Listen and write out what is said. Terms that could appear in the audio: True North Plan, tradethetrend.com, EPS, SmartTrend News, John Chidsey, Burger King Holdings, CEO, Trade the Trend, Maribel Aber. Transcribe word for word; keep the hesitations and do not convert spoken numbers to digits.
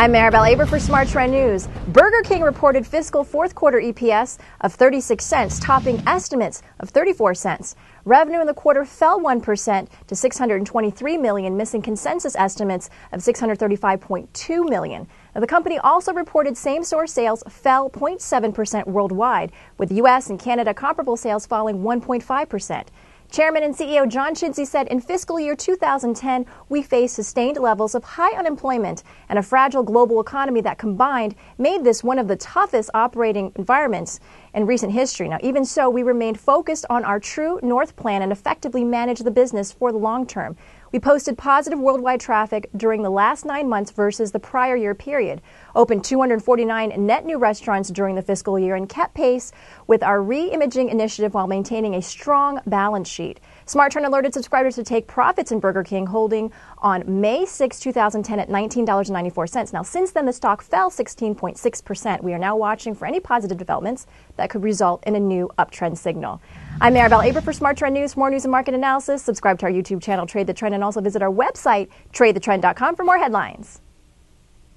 I'm Maribel Aber for SmartTrend News. Burger King reported fiscal fourth quarter E P S of thirty-six cents, topping estimates of thirty-four cents. Revenue in the quarter fell one percent to six hundred twenty-three million dollars, missing consensus estimates of six hundred thirty-five point two million dollars. Now, the company also reported same-store sales fell zero point seven percent worldwide, with U S and Canada comparable sales falling one point five percent. Chairman and C E O John Chidsey said, in fiscal year two thousand ten, we faced sustained levels of high unemployment and a fragile global economy that combined made this one of the toughest operating environments in recent history. Now, even so, we remained focused on our True North Plan and effectively managed the business for the long term. We posted positive worldwide traffic during the last nine months versus the prior year period, opened two hundred forty-nine net new restaurants during the fiscal year, and kept pace with our re-imaging initiative while maintaining a strong balance sheet. SmartTrend alerted subscribers to take profits in Burger King Holdings on May sixth, two thousand ten at nineteen dollars and ninety-four cents. Now, since then, the stock fell sixteen point six percent. We are now watching for any positive developments that could result in a new uptrend signal. I'm Maribel Aber for SmartTrend News. For more news and market analysis, subscribe to our YouTube channel, Trade the Trend, and also visit our website, trade the trend dot com, for more headlines.